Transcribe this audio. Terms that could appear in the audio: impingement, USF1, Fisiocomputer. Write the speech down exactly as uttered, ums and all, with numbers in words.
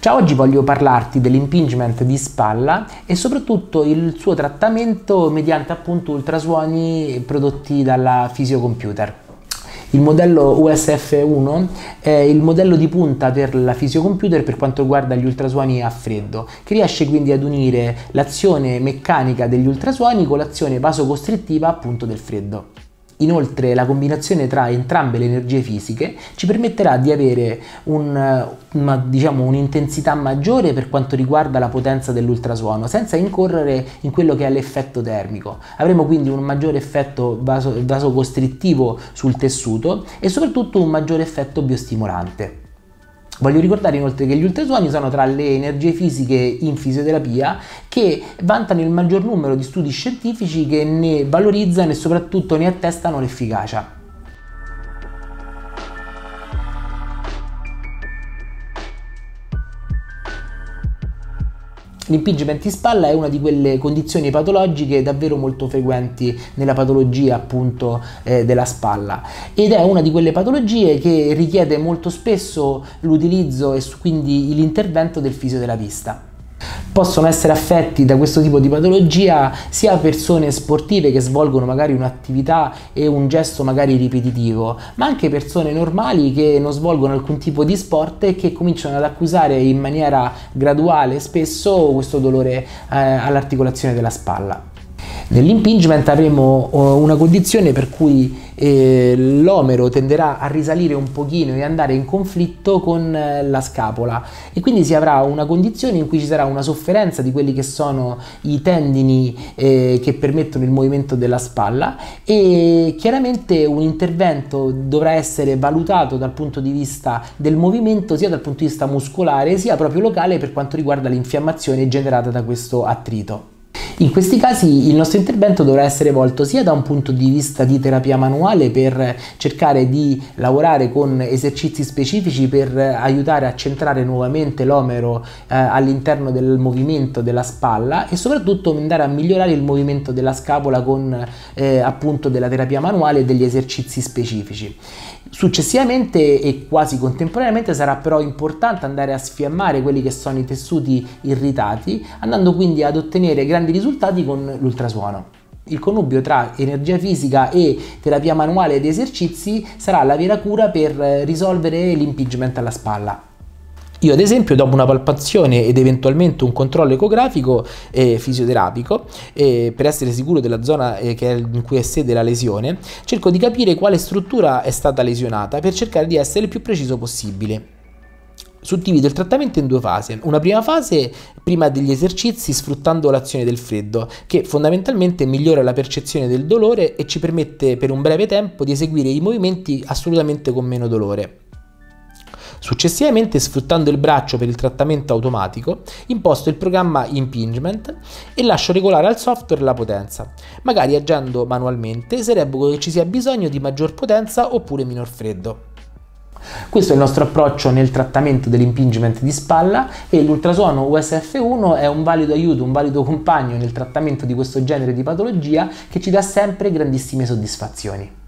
Ciao, oggi voglio parlarti dell'impingement di spalla e soprattutto il suo trattamento mediante appunto ultrasuoni prodotti dalla Fisiocomputer. Il modello U S F uno è il modello di punta per la Fisiocomputer per quanto riguarda gli ultrasuoni a freddo, che riesce quindi ad unire l'azione meccanica degli ultrasuoni con l'azione vasocostrittiva appunto del freddo. Inoltre la combinazione tra entrambe le energie fisiche ci permetterà di avere un, una, diciamo, un'intensità maggiore per quanto riguarda la potenza dell'ultrasuono, senza incorrere in quello che è l'effetto termico. Avremo quindi un maggiore effetto vaso, vasocostrittivo sul tessuto e soprattutto un maggiore effetto biostimolante. Voglio ricordare inoltre che gli ultrasuoni sono tra le energie fisiche in fisioterapia che vantano il maggior numero di studi scientifici che ne valorizzano e soprattutto ne attestano l'efficacia. L'impingement di spalla è una di quelle condizioni patologiche davvero molto frequenti nella patologia appunto eh, della spalla, ed è una di quelle patologie che richiede molto spesso l'utilizzo e quindi l'intervento del fisioterapista. Possono essere affetti da questo tipo di patologia sia persone sportive che svolgono magari un'attività e un gesto magari ripetitivo, ma anche persone normali che non svolgono alcun tipo di sport e che cominciano ad accusare in maniera graduale spesso questo dolore eh, all'articolazione della spalla. Nell'impingement avremo una condizione per cui eh, l'omero tenderà a risalire un pochino e andare in conflitto con eh, la scapola, e quindi si avrà una condizione in cui ci sarà una sofferenza di quelli che sono i tendini eh, che permettono il movimento della spalla, e chiaramente un intervento dovrà essere valutato dal punto di vista del movimento, sia dal punto di vista muscolare sia proprio locale per quanto riguarda l'infiammazione generata da questo attrito. In questi casi il nostro intervento dovrà essere volto sia da un punto di vista di terapia manuale, per cercare di lavorare con esercizi specifici per aiutare a centrare nuovamente l'omero eh, all'interno del movimento della spalla, e soprattutto andare a migliorare il movimento della scapola con eh, appunto della terapia manuale e degli esercizi specifici. Successivamente e quasi contemporaneamente sarà però importante andare a sfiammare quelli che sono i tessuti irritati, andando quindi ad ottenere grandi risultati con l'ultrasuono. Il connubio tra energia fisica e terapia manuale ed esercizi sarà la vera cura per risolvere l'impingement alla spalla. Io ad esempio, dopo una palpazione ed eventualmente un controllo ecografico e eh, fisioterapico, eh, per essere sicuro della zona eh, che è in cui è sede la lesione, cerco di capire quale struttura è stata lesionata per cercare di essere il più preciso possibile. Suddivido il trattamento in due fasi: una prima fase prima degli esercizi, sfruttando l'azione del freddo, che fondamentalmente migliora la percezione del dolore e ci permette per un breve tempo di eseguire i movimenti assolutamente con meno dolore. Successivamente, sfruttando il braccio per il trattamento automatico, imposto il programma impingement e lascio regolare al software la potenza, magari agendo manualmente se reputo che ci sia bisogno di maggior potenza oppure minor freddo. Questo è il nostro approccio nel trattamento dell'impingement di spalla, e l'ultrasuono U S F uno è un valido aiuto, un valido compagno nel trattamento di questo genere di patologia, che ci dà sempre grandissime soddisfazioni.